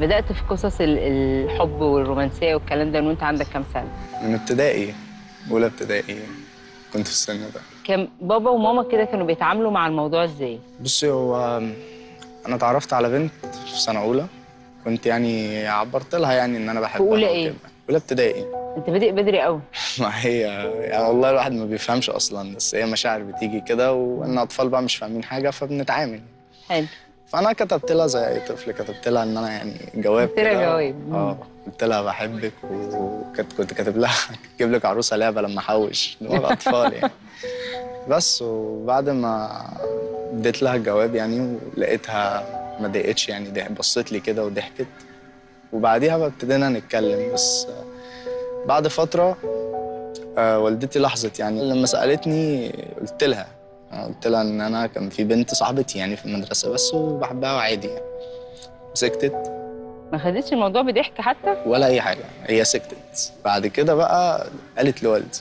بدأت في قصص الحب والرومانسية والكلام ده من وانت عندك كام سنة؟ من ابتدائي، أولى ابتدائي كنت في السن ده. كان بابا وماما كده كانوا بيتعاملوا مع الموضوع ازاي؟ بصي، هو أنا اتعرفت على بنت في سنة أولى، كنت يعني عبرت لها يعني إن أنا بحبها. أولى إيه؟ أولى ابتدائي. أنت بادئ بدري قوي. ما هي يعني والله الواحد ما بيفهمش أصلاً، بس هي مشاعر بتيجي كده، وإن أطفال بقى مش فاهمين حاجة فبنتعامل. حلو. فانا كتبت لها زي اي طفل، كتبت لها ان انا يعني جواب كده. كتبت لها جواب. قلت لها بحبك، وكنت كاتب لها اجيب لك عروسه لعبه لما احوش، دماغ اطفال يعني. بس وبعد ما اديت لها الجواب يعني ولقيتها ما ضايقتش يعني، بصت لي كده وضحكت، وبعديها بقى ابتدينا نتكلم. بس بعد فتره والدتي لاحظت يعني، لما سالتني قلت لها ان انا كان في بنت صاحبتي يعني في المدرسه بس وبحبها وعادي يعني. سكتت، ما خدتش الموضوع بضحك حتى ولا اي حاجه، هي سكتت. بعد كده بقى قالت لوالدي،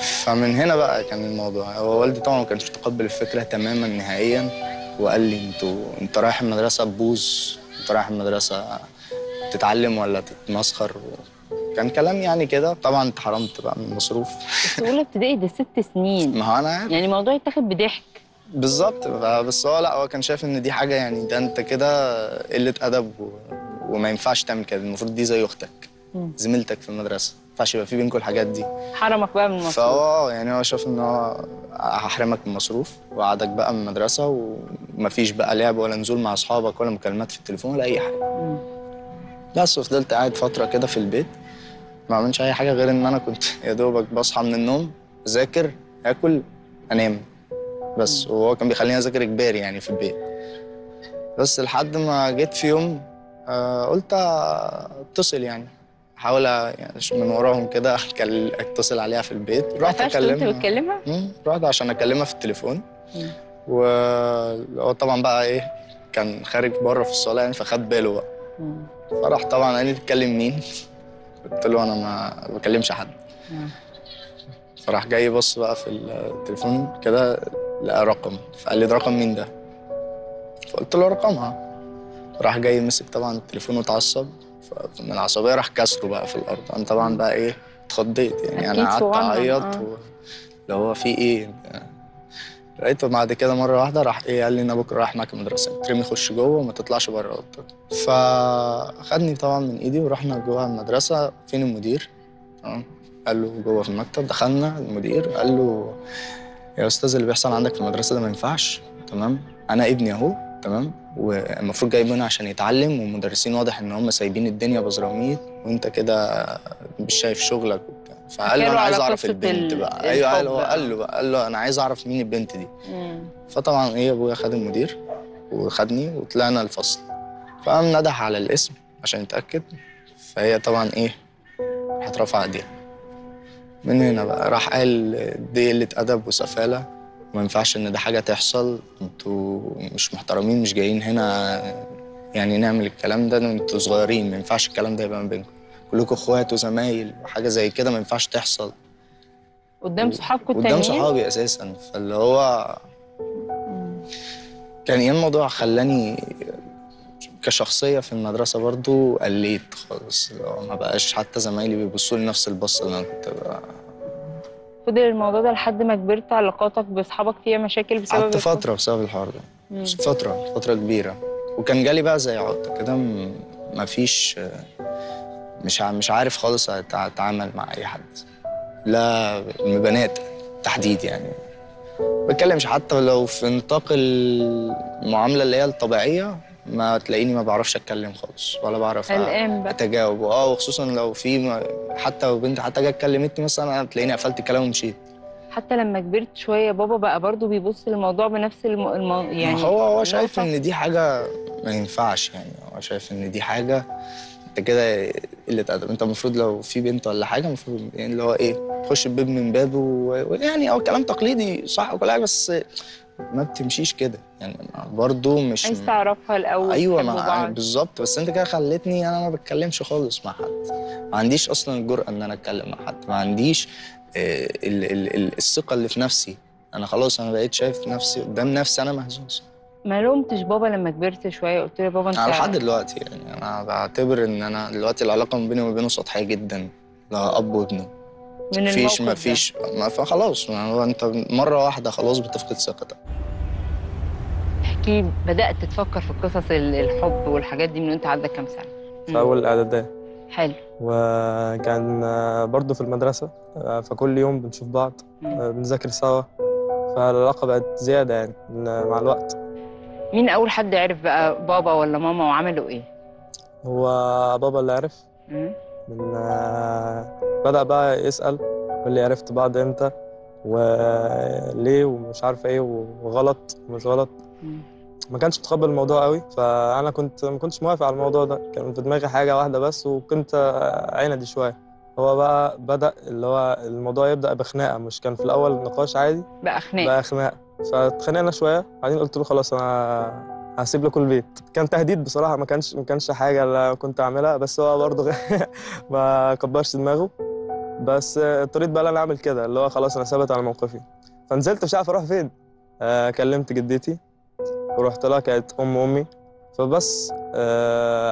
فمن هنا بقى كان الموضوع. هو والدي طبعا ما كانش متقبل الفكره تماما نهائيا، وقال لي انت رايح المدرسه تبوظ، انت رايح المدرسه تتعلم ولا تتمسخر. كان كلام يعني كده. طبعا اتحرمت بقى من المصروف. بس اولى ابتدائي ده 6 سنين. ما هو انا عارف يعني الموضوع يتاخد بضحك. بالظبط. بس هو لا، هو كان شايف ان دي حاجه يعني، ده انت كده قله ادب وما ينفعش تعمل كده، المفروض دي زي اختك زميلتك في المدرسه، ما ينفعش يبقى في بينكم الحاجات دي. حرمك بقى من المصروف. فهو يعني هو شاف ان هو هحرمك من المصروف، وقعدك بقى من المدرسه، ومفيش بقى لعب ولا نزول مع اصحابك ولا مكالمات في التليفون ولا اي حاجه. بس وفضلت قاعد فتره كده في البيت، ما عملتش اي حاجه غير ان انا كنت يا دوبك بصحى من النوم، اذاكر، اكل، انام بس. وهو كان بيخليني اذاكر اجباري يعني في البيت. بس لحد ما جيت في يوم قلت اتصل يعني، احاول يعني من وراهم كده اتصل عليها في البيت. رحت اكلمها، رحت عشان اكلمها في التليفون، وهو طبعا بقى ايه كان خارج بره في الصاله يعني، فخد باله بقى. فراح طبعا قال لي تكلم مين؟ قلت له انا ما بكلمش حد. فراح جاي بص بقى في التليفون كده لقى رقم، فقال لي ده رقم مين ده؟ فقلت له رقمها. راح جاي مسك طبعا التليفون واتعصب، فمن العصبيه راح كسره بقى في الارض. انا طبعا بقى ايه اتخضيت يعني، انا قعدت اعيط اللي هو في ايه. لقيته بعد كده مره واحده راح ايه قال لي انا بكره رايح معاك المدرسه، ترمي خش جوه وما تطلعش بره اوضتك. فاخدني طبعا من ايدي ورحنا جوه المدرسه. فين المدير؟ تمام. قال له جوه في المكتب. دخلنا المدير قال له يا استاذ اللي بيحصل عندك في المدرسه ده ما ينفعش، تمام، انا ابني اهو، تمام، والمفروض جايب هنا عشان يتعلم، والمدرسين واضح ان هم سايبين الدنيا بزراميط، وانت كده مش شايف شغلك وبتاع. فقال له انا عايز اعرف البنت بقى. ايوه قال له انا عايز اعرف مين البنت دي. فطبعا ايه ابويا خد المدير وخدني وطلعنا الفصل، فقام ندح على الاسم عشان يتاكد. فهي طبعا ايه هترفع ايديها. من هنا بقى راح قال دي قله ادب وسفاله، ما ينفعش ان ده حاجه تحصل، انتوا مش محترمين، مش جايين هنا يعني نعمل الكلام ده، انتوا صغيرين، ما ينفعش الكلام ده يبقى ما بينكم، كلكم اخوات وزمايل، وحاجه زي كده ما ينفعش تحصل قدام صحابكم التانيين. قدام صحابي اساسا. فاللي هو كان ايه الموضوع خلاني كشخصيه في المدرسه برضو قليت خالص، ما بقاش حتى زمايلي بيبصوا لي نفس البصه اللي انا كنت بقى. فضل الموضوع ده لحد ما كبرت؟ علاقاتك باصحابك فيها مشاكل بسبب قعدت فتره بسبب الحوار ده، فتره كبيره، وكان جالي بقى زي عقده كده، مفيش مش عارف خالص اتعامل مع اي حد، لا بنات تحديد يعني، ما بتكلمش حتى لو في نطاق المعامله اللي هي الطبيعيه، ما تلاقيني ما بعرفش اتكلم خالص ولا بعرف اتجاوب. وخصوصا لو في حتى لو بنت حتى جت كلمتني مثلا، انا تلاقيني قفلت الكلام ومشيت. حتى لما كبرت شويه بابا بقى برضو بيبص للموضوع بنفس يعني هو شايف ان دي حاجه ما ينفعش يعني، هو شايف ان دي حاجه انت كده قله ادب، انت المفروض لو في بنت ولا حاجه المفروض يعني اللي هو ايه تخش الباب من بابه، ويعني هو كلام تقليدي صح وكل حاجه، بس ما بتمشيش كده يعني، برضه مش عايز تعرفها الاول. ايوه بالظبط. بس انت كده خلتني انا ما بتكلمش خالص مع حد، ما عنديش اصلا الجرأه ان انا اتكلم مع حد، ما عنديش الثقه اللي في نفسي. انا خلاص انا بقيت شايف نفسي قدام نفسي انا مهزوز، ما لومتش بابا لما كبرت شويه؟ قلت له يا بابا انت على لحد دلوقتي يعني انا بعتبر ان انا دلوقتي العلاقه ما بيني وما بينه سطحيه جدا، لا اب وابنه. من الموقف ده مفيش فخلاص انت مره واحده خلاص بتفقد ثقتك. احكي، بدات تفكر في قصص الحب والحاجات دي من وانت عندك كام سنه؟ في اول الاعداديه. حلو. وكان برضه في المدرسه، فكل يوم بنشوف بعض، بنذاكر سوا، فالعلاقه بقت زياده يعني مع الوقت. مين أول حد عرف بقى، بابا ولا ماما، وعملوا إيه؟ هو بابا اللي عرف. بدأ بقى يسأل، واللي عرفت بعض إمتى وليه ومش عارف إيه وغلط ومش غلط. ما كانش متقبل الموضوع قوي، فأنا ما كنتش موافق على الموضوع ده، كان في دماغي حاجة واحدة بس وكنت عندي شوية. هو بقى بدأ اللي هو الموضوع يبدأ بخناقة، مش كان في الأول نقاش عادي، بقى خناقة فاتخانقنا شويه، بعدين قلت له خلاص انا هسيب لكم البيت. كان تهديد بصراحه، ما كانش حاجه اللي كنت اعملها، بس هو برضه ما كبرش دماغه، بس اضطريت بقى انا اعمل كده، اللي هو خلاص انا ثابت على موقفي. فنزلت مش عارف اروح فين، كلمت جدتي ورحت لها، كانت امي فبس.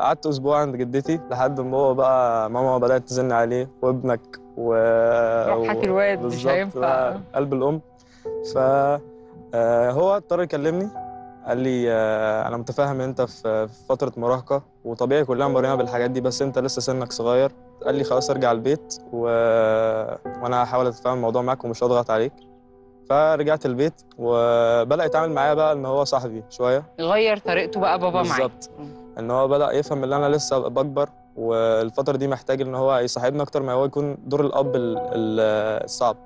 قعدت اسبوع عند جدتي لحد ما هو بقى ماما بدات تزن عليه، وابنك روحك الواد مش هينفع، قلب الام. ف هو اضطر يكلمني، قال لي انا متفاهم انت في فتره مراهقه وطبيعي كلنا مرينا بالحاجات دي، بس انت لسه سنك صغير. قال لي خلاص ارجع البيت وانا هحاول اتفاهم الموضوع معاك ومش هضغط عليك. فرجعت البيت وبدا يتعامل معايا بقى ان هو صاحبي شويه، غير طريقته بقى بابا معايا بالظبط، ان هو بدا يفهم ان انا لسه بكبر والفتره دي محتاج ان هو يصاحبني اكتر ما هو يكون دور الاب الصعب.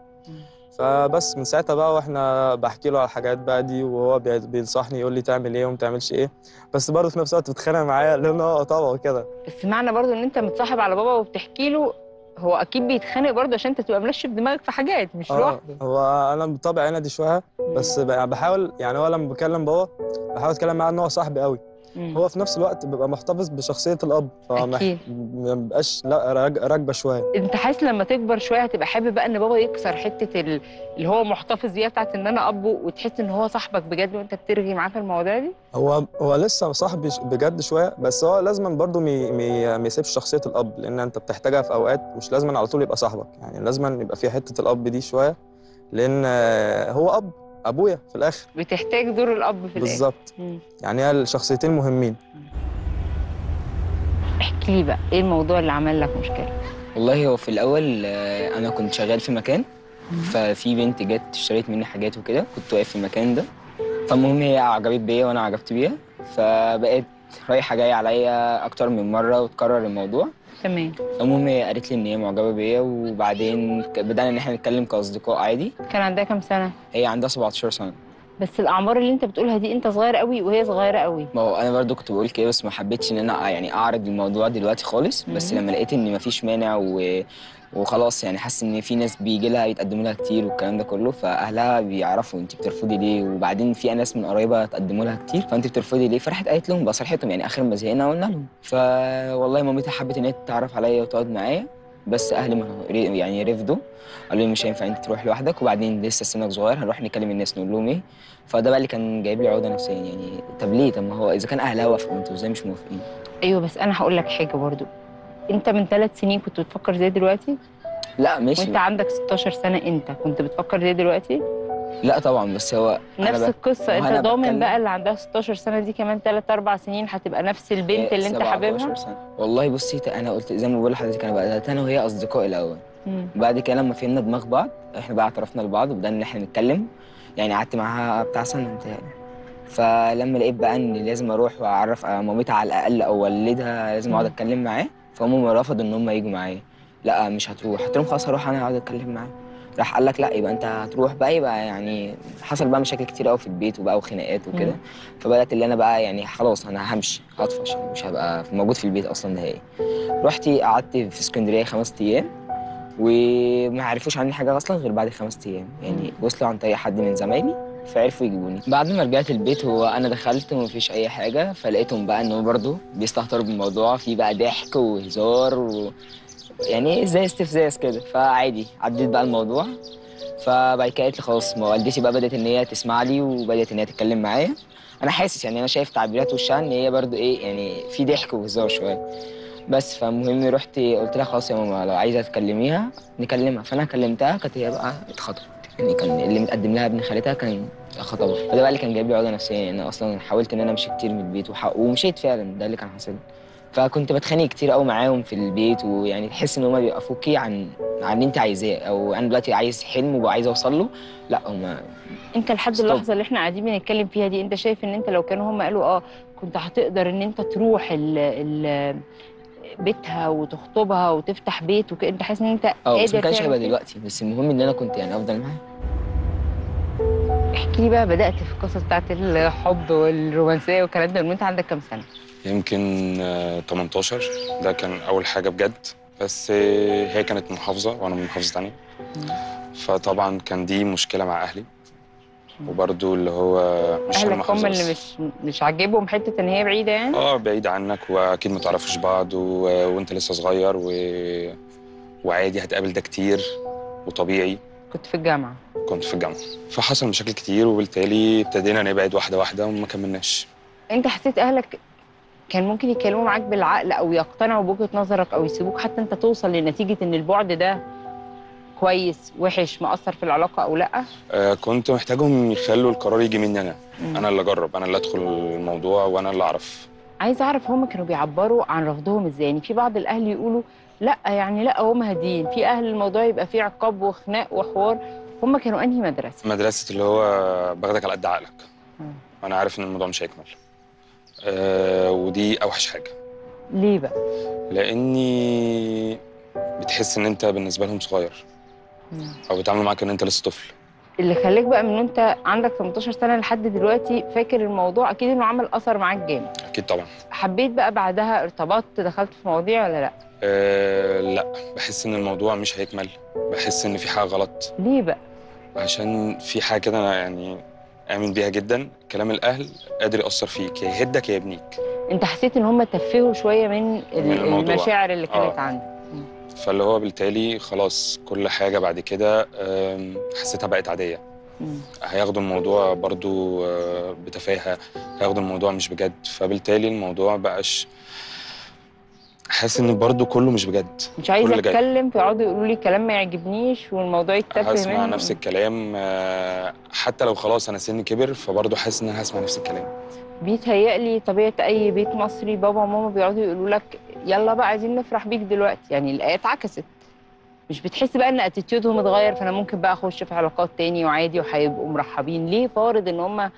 فبس من ساعتها بقى واحنا بحكي له على الحاجات بقى دي، وهو بينصحني يقول لي تعمل ايه وما تعملش ايه، بس برضه في نفس الوقت بتخانق معايا لان هو طبعه كده. بس معنى برضه ان انت متصاحب على بابا وبتحكي له، هو اكيد بيتخانق برضه عشان انت تبقى ملشي بدماغك في حاجات مش لوحدك. هو انا بطبعي انا دي شويه، بس بحاول يعني هو لما بكلم بابا بحاول اتكلم معاه ان هو صاحبي قوي، هو في نفس الوقت بيبقى محتفظ بشخصيه الاب، فما بيبقاش راكبه شويه. انت حاسس لما تكبر شويه هتبقى حابب بقى ان بابا يكسر حته اللي هو محتفظ بيها بتاعت ان انا ابو، وتحس ان هو صاحبك بجد وانت بترغي معاه في المواضيع دي؟ هو لسه صاحبي بجد شويه، بس هو لازم برضه ما يسيبش شخصيه الاب، لان انت بتحتاجها في اوقات، مش لازم على طول يبقى صاحبك، يعني لازم يبقى في حته الاب دي شويه، لان هو ابويا في الاخر، بتحتاج دور الاب في الاخر بالظبط. يعني الشخصيتين مهمين. احكي لي بقى ايه الموضوع اللي عمل لك مشكله؟ والله هو في الاول انا كنت شغال في مكان، ففي بنت جت اشتريت مني حاجات وكده، كنت واقف في المكان ده، فالمهم هي عجبت بيا وانا عجبت بيها، فبقيت رايحه جايه عليا اكتر من مره وتكرر الموضوع. تمام. المهم هي قالت لي ان هي معجبه بيا، وبعدين بدانا ان احنا نتكلم كاصدقاء عادي. كان عندها كام سنه؟ هي عندها 17 سنه. بس الاعمار اللي انت بتقولها دي انت صغير قوي وهي صغيره قوي. ما هو انا برضو كنت بقول كده، بس ما حبيتش ان انا يعني اعرض الموضوع دلوقتي خالص، بس لما لقيت ان مفيش مانع وخلاص، يعني حاسس ان في ناس بيجي لها يتقدموا لها كتير والكلام ده كله، فاهلها بيعرفوا انت بترفضي ليه، وبعدين في ناس من قرايبها تقدموا لها كتير، فانت بترفضي ليه؟ فراحت قالت لهم بصراحتهم، يعني اخر ما زهقنا قلنا لهم. فوالله مامتها حبت ان هي تتعرف عليا وتقعد معايا، بس اهلي يعني رفضوا، قالوا لي مش هينفع انت تروح لوحدك، وبعدين لسه سنك صغير، هنروح نكلم الناس نقول لهم ايه. فده بقى اللي كان جايب لي عقده نفسيه، يعني طب ليه؟ طب ما هو اذا كان اهلها وافقوا انتوا ازاي مش موافقين؟ ايوه، بس انا هقول لك حاجه برضو، انت من 3 سنين كنت بتفكر زي دلوقتي؟ لا ماشي. وانت عندك 16 سنه انت كنت بتفكر زي دلوقتي؟ لا طبعا، بس هو نفس القصه. انت ضامن بقى اللي عندها 16 سنه دي كمان 3-4 سنين هتبقى نفس البنت اللي انت حاببها؟ والله بصي، انا قلت زي ما بقول لحضرتك، انا بدات انا وهي اصدقاء الاول، بعد كده لما فهمنا دماغ بعض احنا بقى اعترفنا لبعض وبدانا ان احنا نتكلم، يعني قعدت معاها بتاع سنه. فلما لقيت بقى ان لازم اروح واعرف مامتها على الاقل او والدها، لازم اقعد اتكلم معاه، فهم رفضوا ان هم يجوا معايا. لا مش هتروح. قلت لهم خلاص هروح انا اقعد اتكلم معاه. راح قال لك لا يبقى انت هتروح بقى، يبقى يعني حصل بقى مشاكل كتير قوي في البيت وبقى وخناقات وكده، فبدات اللي انا بقى يعني خلاص انا همشي هطفش، مش هبقى موجود في البيت اصلا نهائي. رحت قعدت في اسكندريه 5 ايام وما عرفوش عني حاجه اصلا غير بعد 5 ايام، يعني وصلوا عن طريق حد من زمايلي فعرفوا يجيبوني. بعد ما رجعت البيت هو انا دخلت ومفيش اي حاجه، فلقيتهم بقى انهم برضه بيستهتروا بالموضوع، في بقى ضحك وهزار يعني زي استفزاز كده، فعادي عديت بقى الموضوع. فبعد كده قالت لي خلاص، ما والدتي بقى بدات ان هي تسمع لي وبدات ان هي تتكلم معايا، انا حاسس يعني انا شايف تعبيرات وشها ان هي برضو ايه يعني في ضحك وهزار شويه بس. فالمهم رحت قلت لها خلاص يا ماما لو عايزه تكلميها نكلمها. فانا كلمتها كانت هي بقى اتخطبت يعني، كان اللي متقدم لها ابن خالتها كان خطبها، فده بقى اللي كان جايب لي عقده نفسيه. يعني انا اصلا حاولت ان انا امشي كتير من البيت ومشيت فعلا، ده اللي كان حاصل. فكنت بتخانق كتير قوي معاهم في البيت، ويعني تحس ان هم بيوقفوكي عن اللي انت عايزاه، او انا دلوقتي عايز حلم وعايز اوصل له. لا هم انت لحد اللحظه اللي احنا قاعدين بنتكلم فيها دي، انت شايف ان انت لو كانوا هم قالوا اه كنت هتقدر ان انت تروح بيتها وتخطبها وتفتح بيت وكده؟ انت حاسس ان انت قادر؟ بس ما كانش هيبقى دلوقتي، بس المهم ان انا كنت يعني افضل معاها. احكي لي بقى، بدات في القصص بتاعت الحب والرومانسيه والكلام ده وانت عندك كام سنه؟ يمكن 18. ده كان اول حاجه بجد، بس هي كانت محافظه وانا من محافظه ثانيه، فطبعا كان دي مشكله مع اهلي، وبرده اللي هو مش اهلك هم اللي مش عاجبهم حته ان هي بعيده يعني بعيده عنك، واكيد ما تعرفوش بعض وانت لسه صغير وعادي هتقابل ده كتير وطبيعي. كنت في الجامعه فحصل مشاكل كتير، وبالتالي ابتدينا نبعد واحده واحده وما كملناش. انت حسيت اهلك كان ممكن يتكلموا معاك بالعقل او يقتنعوا بوجهه نظرك او يسيبوك حتى انت توصل لنتيجه ان البعد ده كويس وحش مأثر في العلاقه او لا؟ كنت محتاجهم يخلوا القرار يجي مني انا. انا اللي اجرب، انا اللي ادخل الموضوع، وانا اللي اعرف. عايز اعرف هم كانوا بيعبروا عن رفضهم ازاي؟ يعني في بعض الاهل يقولوا لا يعني لا هم هادين، في اهل الموضوع يبقى فيه عقاب وخناق وحوار. هم كانوا انهي مدرسه اللي هو باخدك على قد عقلك وانا عارف ان الموضوع مش هيكمل. ودي اوحش حاجه. ليه بقى؟ لاني بتحس ان انت بالنسبه لهم صغير، او بيتعاملوا معاك ان انت لسه طفل. اللي خليك بقى من انت عندك 18 سنه لحد دلوقتي فاكر الموضوع، اكيد انه عمل اثر معاك جامد. اكيد طبعا. حبيت بقى بعدها، ارتبطت، دخلت في مواضيع ولا لا؟ لا، بحس ان الموضوع مش هيكمل، بحس ان في حاجه غلط. ليه بقى؟ عشان في حاجه كده انا يعني آمن بيها جدا، كلام الأهل قادر يأثر فيك، يا يهدك يا يبنيك. أنت حسيت إن هم تفهوا شوية من المشاعر اللي كانت عندك، فاللي هو بالتالي خلاص كل حاجة بعد كده حسيتها بقت عادية. هياخدوا الموضوع برضو بتفاهة، هياخدوا الموضوع مش بجد، فبالتالي الموضوع بقاش حاسس ان برضو كله مش بجد. مش عايز اتكلم، فيقعدوا يقولوا لي كلام ما يعجبنيش والموضوع يتفهم. هسمع نفس الكلام حتى لو خلاص انا سني كبر، فبرضو حاسس ان انا هسمع نفس الكلام. بيتهيألي طبيعه اي بيت مصري، بابا وماما بيقعدوا يقولوا لك يلا بقى عايزين نفرح بيك دلوقتي. يعني الايه اتعكست، مش بتحس بقى ان اتيتيودهم اتغير، فانا ممكن بقى اخش في علاقات تاني وعادي وهيبقوا مرحبين؟ ليه فارض ان هم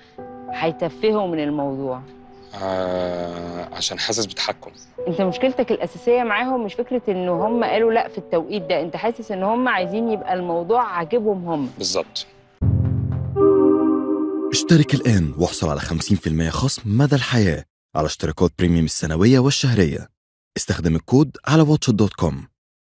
هيتفهوا من الموضوع؟ عشان حاسس بتحكم. انت مشكلتك الاساسيه معاهم مش فكره ان هم قالوا لا في التوقيت ده، انت حاسس ان هم عايزين يبقى الموضوع عاجبهم هم بالظبط. اشترك الان واحصل على 50% خصم مدى الحياه على اشتراكات بريميوم السنويه والشهريه. استخدم الكود على watchit.com.